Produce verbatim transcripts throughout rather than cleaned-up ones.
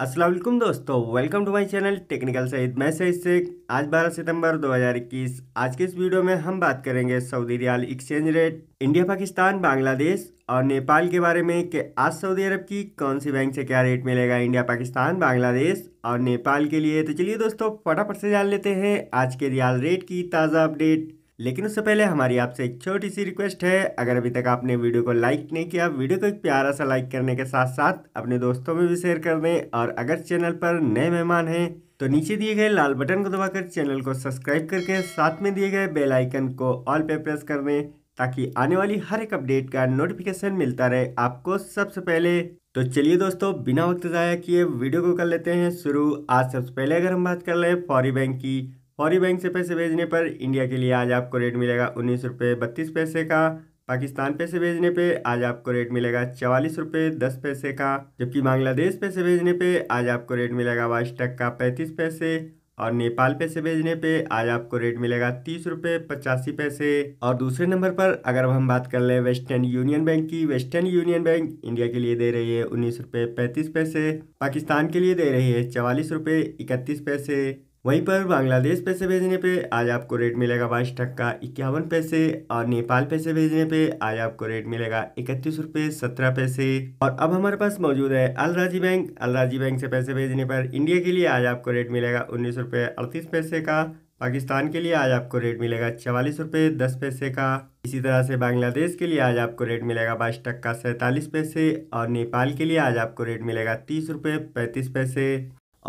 अस्सलाम वालेकुम दोस्तों, welcome to my channel technical Saeed. मैं सईद शेख। आज बारह सितंबर दो हज़ार इक्कीस। आज के इस वीडियो में हम बात करेंगे Saudi riyal exchange rate, India, Pakistan, Bangladesh और नेपाल के बारे में कि आज सऊदी अरब की कौन सी बैंक से क्या रेट मिलेगा इंडिया, पाकिस्तान, बांग्लादेश और नेपाल के लिए। तो चलिए दोस्तों फटाफट से जान लेते हैं आज के रियाल रेट की ताज़ा अपडेट। लेकिन उससे पहले हमारी आपसे एक छोटी सी रिक्वेस्ट है, अगर अभी तक आपने वीडियो को लाइक नहीं किया, वीडियो को एक प्यारा सा लाइक करने के साथ साथ अपने दोस्तों में भी शेयर कर दें। और अगर चैनल पर नए मेहमान हैं तो नीचे दिए गए लाल बटन को दबाकर चैनल को सब्सक्राइब करके साथ में दिए गए बेल आइकन को ऑल पे प्रेस कर दें ताकि आने वाली हर एक अपडेट का नोटिफिकेशन मिलता रहे आपको सबसे पहले। तो चलिए दोस्तों बिना वक्त ज़ाया किए वीडियो को कर लेते हैं शुरू। आज सबसे पहले अगर हम बात कर लें फौरी बैंक की, फौरी बैंक से पैसे भेजने पर इंडिया के लिए आज आपको रेट मिलेगा उन्नीस रुपये बत्तीस पैसे का। पाकिस्तान पैसे भेजने पे आज आपको रेट मिलेगा चवालीस रुपये दस पैसे का, जबकि बांग्लादेश पैसे भेजने पे आज आपको रेट मिलेगा बाईस टक्का पैंतीस पैसे और नेपाल पैसे भेजने पे आज आपको रेट मिलेगा तीस रुपये पचासी पैसे। और दूसरे नंबर पर अगर हम बात कर लें वेस्टर्न यूनियन बैंक की, वेस्टर्न यूनियन बैंक इंडिया के लिए दे रही है उन्नीस रुपये पैंतीस पैसे, पाकिस्तान के लिए दे रही है चवालीस रुपये इकतीस पैसे। वहीं पर बांग्लादेश पैसे भेजने पे आज आपको रेट मिलेगा बाईस टक्का इक्यावन पैसे और नेपाल पैसे भेजने पे आज आपको रेट मिलेगा इकतीस रुपये सत्रह पैसे। और अब हमारे पास मौजूद है अलराजी बैंक। अलराजी बैंक से पैसे भेजने पर इंडिया के लिए आज आपको रेट मिलेगा उन्नीस रुपये अड़तीस पैसे का, पाकिस्तान के लिए आज आपको रेट मिलेगा चवालीस रुपये दस पैसे का। इसी तरह से बांग्लादेश के लिए आज आपको रेट मिलेगा बाईस टक्का सैंतालीस पैसे और नेपाल के लिए आज आपको रेट मिलेगा तीस रुपये पैंतीस पैसे।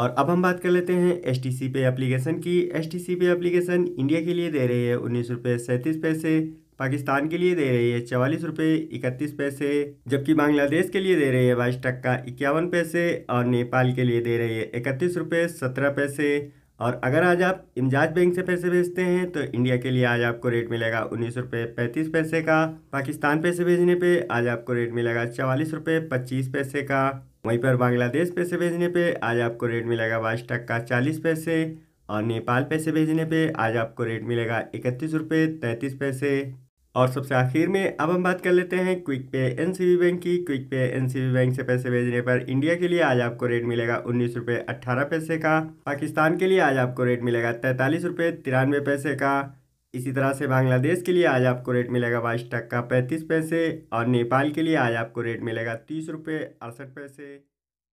और अब हम बात कर लेते हैं एस टी सी पे एप्लीकेशन की। एस टी सी पे एप्लीकेशन इंडिया के लिए दे रही है उन्नीस रुपये सैंतीस पैसे, पाकिस्तान के लिए दे रही है चवालीस रुपये इकतीस पैसे, जबकि बांग्लादेश के लिए दे रही है बाईस टक्का इक्यावन पैसे और नेपाल के लिए दे रही है इकतीस रुपये सत्रह पैसे। और अगर आज आप इमजात बैंक से पैसे भेजते हैं तो इंडिया के लिए आज आपको रेट मिलेगा उन्नीस रुपये पैंतीस पैसे का, पाकिस्तान पैसे भेजने पर आज आपको रेट मिलेगा चवालीस रुपये पच्चीस पैसे का। वहीं पर बांग्लादेश पैसे भेजने पे आज आपको रेट मिलेगा बाईस टक्का चालीस पैसे और नेपाल पैसे भेजने पे आज आपको रेट मिलेगा इकतीस रुपये तैंतीस पैसे। और सबसे आखिर में अब हम बात कर लेते हैं क्विक पे एनसीबी बैंक की। क्विक पे एनसीबी बैंक से पैसे भेजने पर इंडिया के लिए आज आपको रेट मिलेगा उन्नीस रुपये अट्ठारह पैसे का, पाकिस्तान के लिए आज आपको रेट मिलेगा तैंतालीस रुपये तिरानवे पैसे का। इसी तरह से बांग्लादेश के लिए आज आपको रेट मिलेगा बाईस टक्का पैंतीस पैसे और नेपाल के लिए आज आपको रेट मिलेगा तीस रुपये अड़सठ पैसे।